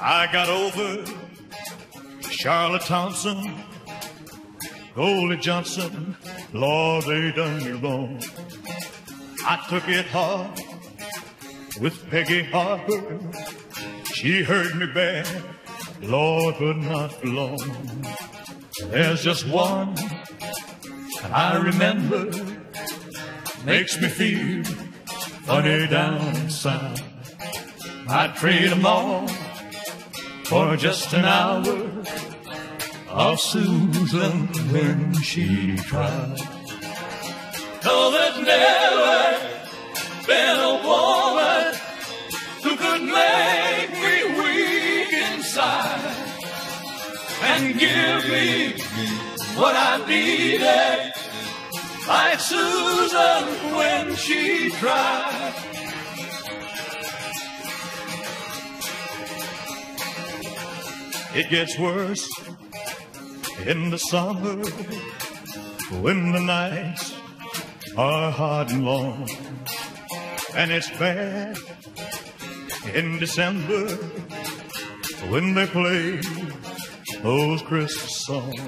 I got over Charlotte Thompson, Goldie Johnson. Lord, they done me wrong. I took it hard with Peggy Harper. She hurt me bad, Lord, but not for long. There's just one that I remember, makes me feel funny down inside. I'd trade them all for just an hour of Susan when she tried. No, there's never been a woman who could make me weak inside and give me what I needed, like Susan when she tried. It gets worse in the summer when the nights are hard and long, and it's bad in December when they play those Christmas songs.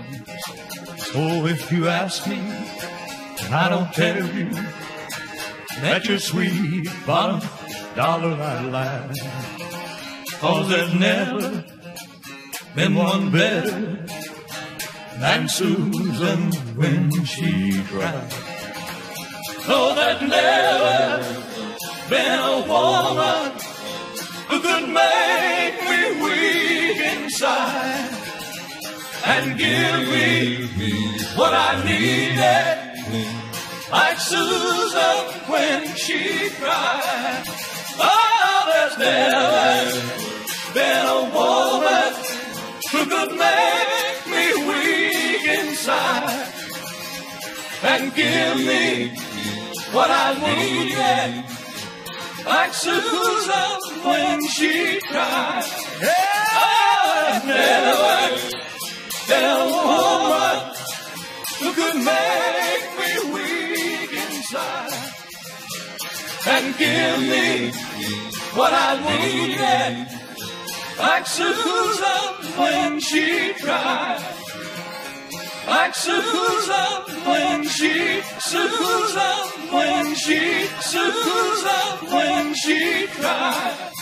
So if you ask me and I don't tell you that your sweet bottom dollar I lie, 'cause there's never been one better than Susan when she tried. Oh, there's never been a woman who could make me weak inside and give me what I needed, like Susan when she tried. Oh, there's never been a woman who could make me weak inside and give me what I needed, like Susan when she tried. I've never been a woman who could make me weak inside and give me what I needed, like Susan when she tried, like Susan when she, Susan when she, Susan when she tried.